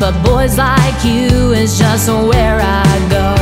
but boys like you is just where I go.